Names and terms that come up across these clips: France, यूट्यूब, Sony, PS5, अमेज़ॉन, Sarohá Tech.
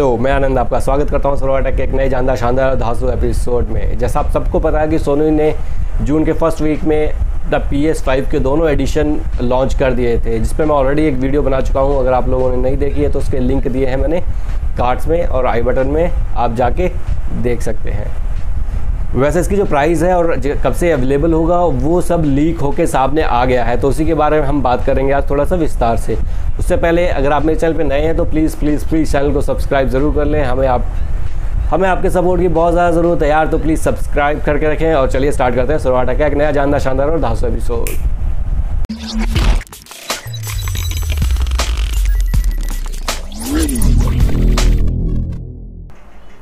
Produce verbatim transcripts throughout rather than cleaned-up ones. Hello, मैं आनंद आपका स्वागत करता हूं सरोहा टेक के एक नए जानदार शानदार धांसू एपिसोड में। जैसा आप सबको पता है कि सोनी ने जून के फर्स्ट वीक में द पी एस फाइव के दोनों एडिशन लॉन्च कर दिए थे, जिस पर मैं ऑलरेडी एक वीडियो बना चुका हूं। अगर आप लोगों ने नहीं देखी है तो उसके लिंक दिए हैं मैंने कार्ड्स में और आई बटन में, आप जाके देख सकते हैं। वैसे इसकी जो प्राइस है और कब से अवेलेबल होगा वो सब लीक होके सामने आ गया है, तो उसी के बारे में हम बात करेंगे आज थोड़ा सा विस्तार से। उससे पहले अगर आप मेरे चैनल पे नए हैं तो प्लीज़ प्लीज़ प्लीज़ चैनल को सब्सक्राइब ज़रूर कर लें। हमें आप हमें आपके सपोर्ट की बहुत ज़्यादा ज़रूरत है यार, तो प्लीज़ सब्सक्राइब करके रखें। और चलिए स्टार्ट करते हैं सरोहा टेक का एक नया जानदार शानदार और धांसू एपिसोड।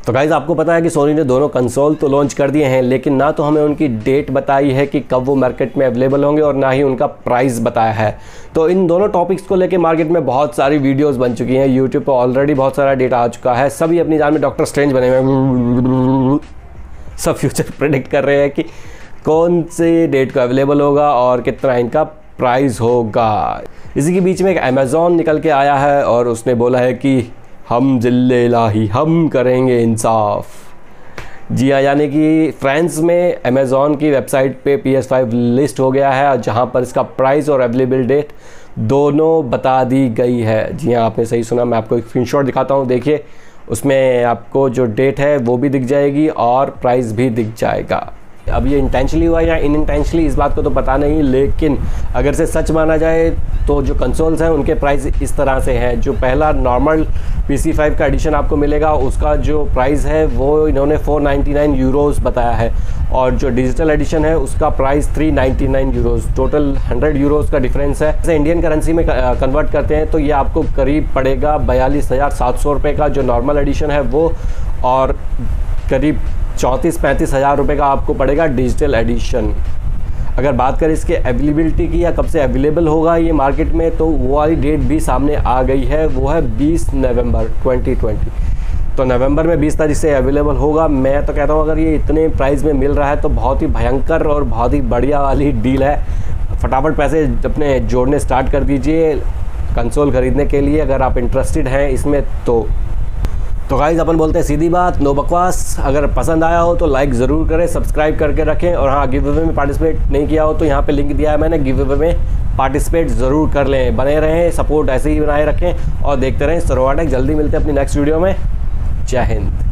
तो गाइज़ आपको पता है कि सोनी ने दोनों कंसोल तो लॉन्च कर दिए हैं, लेकिन ना तो हमें उनकी डेट बताई है कि कब वो मार्केट में अवेलेबल होंगे और ना ही उनका प्राइस बताया है। तो इन दोनों टॉपिक्स को लेके मार्केट में बहुत सारी वीडियोस बन चुकी हैं, यूट्यूब पर ऑलरेडी बहुत सारा डेटा आ चुका है। सभी अपनी जान में डॉक्टर स्ट्रेंज बने हुए सब फ्यूचर प्रेडिक्ट कर रहे हैं कि कौन से डेट को अवेलेबल होगा और कितना इनका प्राइस होगा। इसी के बीच में एक अमेज़ॉन निकल के आया है और उसने बोला है कि हम जिल्ले इलाही हम करेंगे इंसाफ। जी हाँ, यानी कि फ्रांस में अमेज़ॉन की वेबसाइट पे पी एस फाइव लिस्ट हो गया है, जहाँ पर इसका प्राइस और अवेलेबल डेट दोनों बता दी गई है। जी हाँ, आपने सही सुना। मैं आपको एक स्क्रीनशॉट दिखाता हूँ, देखिए उसमें आपको जो डेट है वो भी दिख जाएगी और प्राइस भी दिख जाएगा। अब ये इंटेंशनली हुआ या इन इंटेंशनली इस बात को तो पता नहीं, लेकिन अगर से सच माना जाए तो जो कंसोल्स हैं उनके प्राइस इस तरह से हैं। जो पहला नॉर्मल पी सी फाइव का एडिशन आपको मिलेगा उसका जो प्राइस है वो इन्होंने चार सौ निन्यानवे यूरोस बताया है, और जो डिजिटल एडिशन है उसका प्राइस तीन सौ निन्यानवे यूरोस। टोटल सौ यूरोस का डिफरेंस है। इसे इंडियन करेंसी में कन्वर्ट करते हैं तो ये आपको करीब पड़ेगा बयालीस हज़ार सात सौ रुपये का जो नॉर्मल एडिशन है वो, और करीब चौंतीस पैंतीस हज़ार रुपये का आपको पड़ेगा डिजिटल एडिशन। अगर बात करें इसके अवेलेबिलिटी की या कब से अवेलेबल होगा ये मार्केट में, तो वो वाली डेट भी सामने आ गई है, वो है बीस नवंबर ट्वेंटी ट्वेंटी। तो नवंबर में बीस तारीख से अवेलेबल होगा। मैं तो कहता हूँ अगर ये इतने प्राइस में मिल रहा है तो बहुत ही भयंकर और बहुत ही बढ़िया वाली डील है। फटाफट पैसे अपने जोड़ने स्टार्ट कर दीजिए कंसोल ख़रीदने के लिए अगर आप इंटरेस्टेड हैं इसमें। तो तो गाइज़ अपन बोलते हैं सीधी बात, नो बकवास। अगर पसंद आया हो तो लाइक ज़रूर करें, सब्सक्राइब करके रखें, और हाँ गिव अवे में पार्टिसिपेट नहीं किया हो तो यहाँ पे लिंक दिया है मैंने, गिव अवे में पार्टिसिपेट ज़रूर कर लें। बने रहें, सपोर्ट ऐसे ही बनाए रखें और देखते रहें सरोहा टेक। जल्दी मिलते हैं अपनी नेक्स्ट वीडियो में। जय हिंद।